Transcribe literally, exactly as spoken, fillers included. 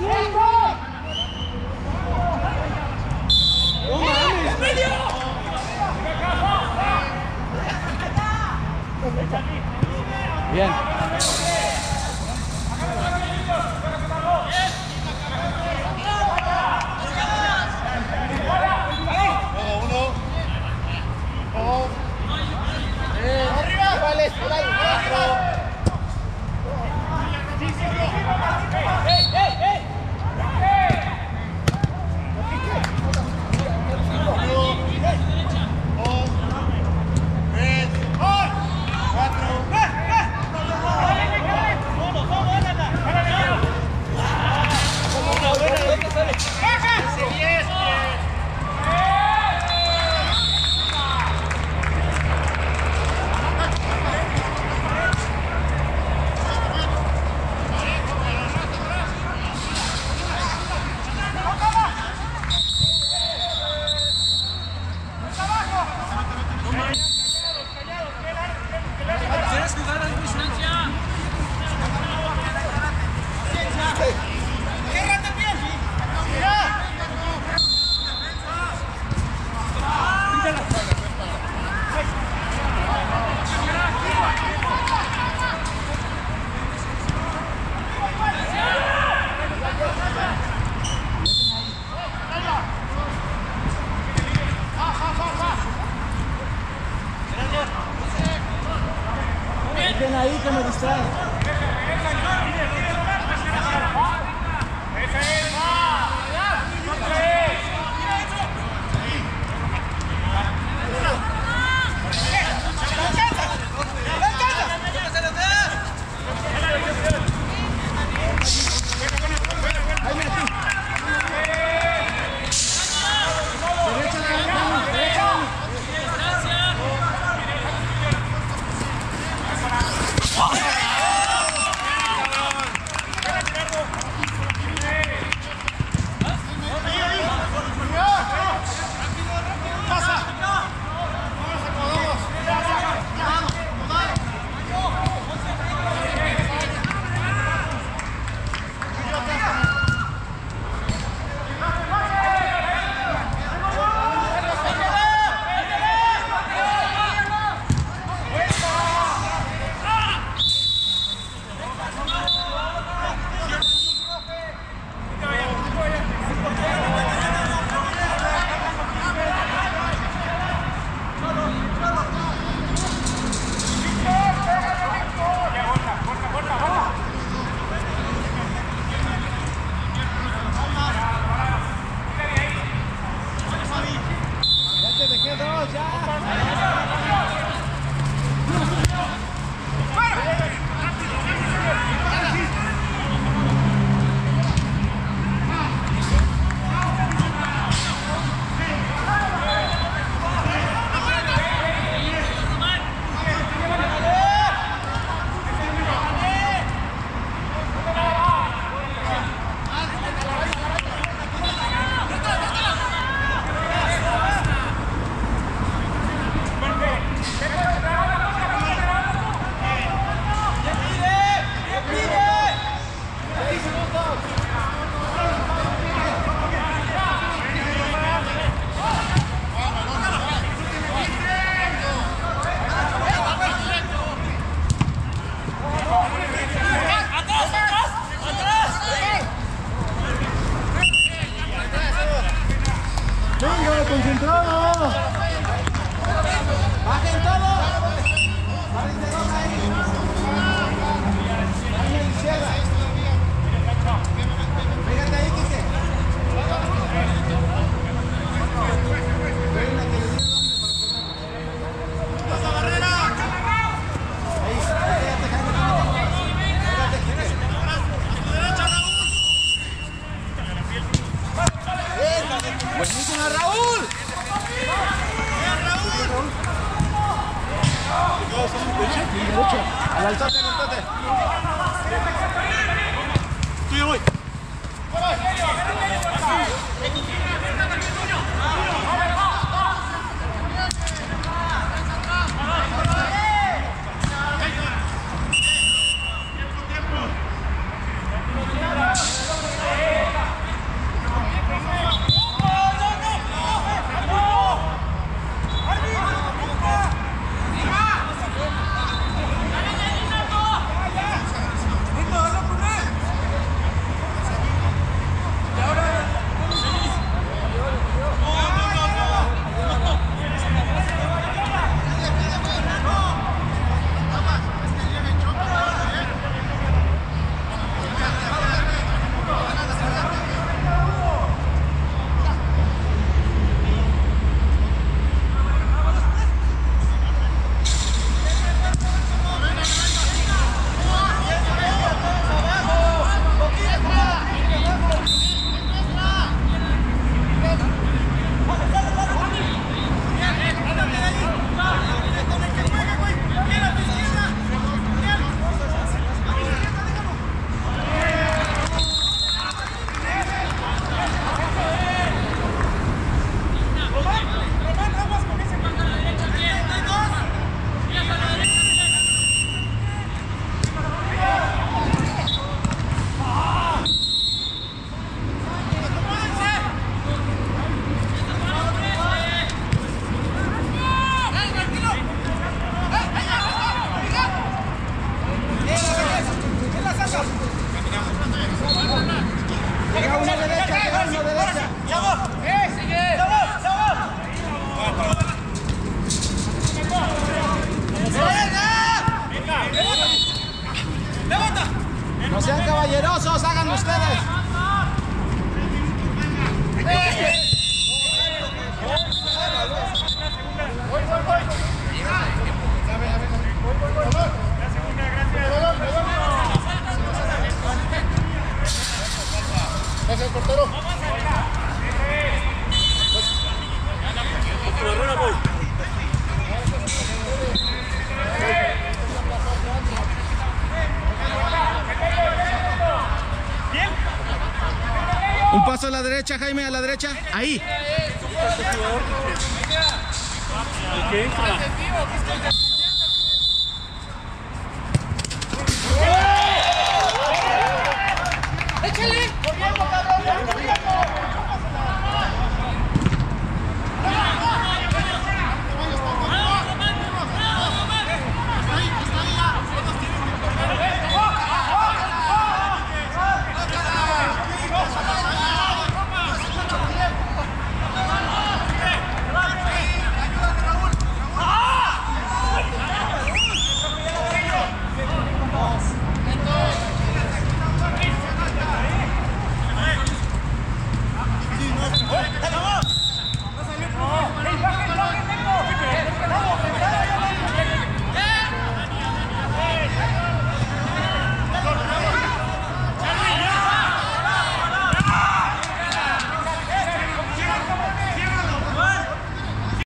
Bien. Ven ahí que me distraen. ¡Vamos! sean caballerosos, hagan ustedes. Gracias, portero. Un paso a la derecha, Jaime, a la derecha. Ahí. ¿Qué?